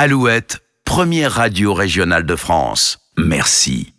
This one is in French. Alouette, première radio régionale de France. Merci.